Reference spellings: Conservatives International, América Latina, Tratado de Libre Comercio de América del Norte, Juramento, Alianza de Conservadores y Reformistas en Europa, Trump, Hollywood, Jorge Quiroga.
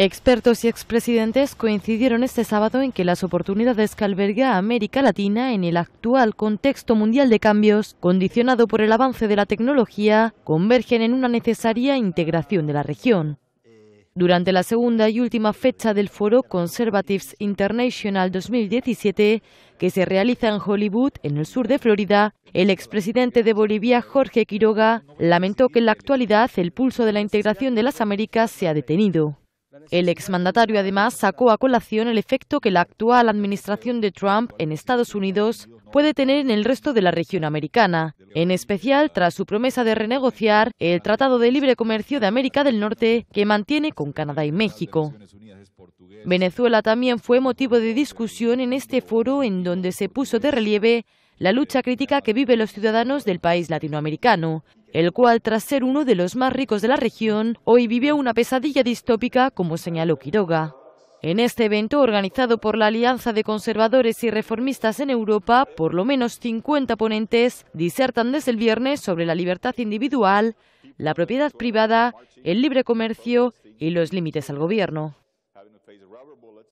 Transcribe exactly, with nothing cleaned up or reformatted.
Expertos y expresidentes coincidieron este sábado en que las oportunidades que alberga América Latina en el actual contexto mundial de cambios, condicionado por el avance de la tecnología, convergen en una necesaria integración de la región. Durante la segunda y última fecha del foro Conservatives International dos mil diecisiete, que se realiza en Hollywood, en el sur de Florida, el expresidente de Bolivia, Jorge Quiroga, lamentó que en la actualidad el pulso de la integración de las Américas se ha detenido. El exmandatario además sacó a colación el efecto que la actual administración de Trump en Estados Unidos puede tener en el resto de la región americana, en especial tras su promesa de renegociar el Tratado de Libre Comercio de América del Norte que mantiene con Canadá y México. Venezuela también fue motivo de discusión en este foro, en donde se puso de relieve la lucha crítica que viven los ciudadanos del país latinoamericano, el cual, tras ser uno de los más ricos de la región, hoy vive una pesadilla distópica, como señaló Quiroga. En este evento, organizado por la Alianza de Conservadores y Reformistas en Europa, por lo menos cincuenta ponentes disertan desde el viernes sobre la libertad individual, la propiedad privada, el libre comercio y los límites al gobierno.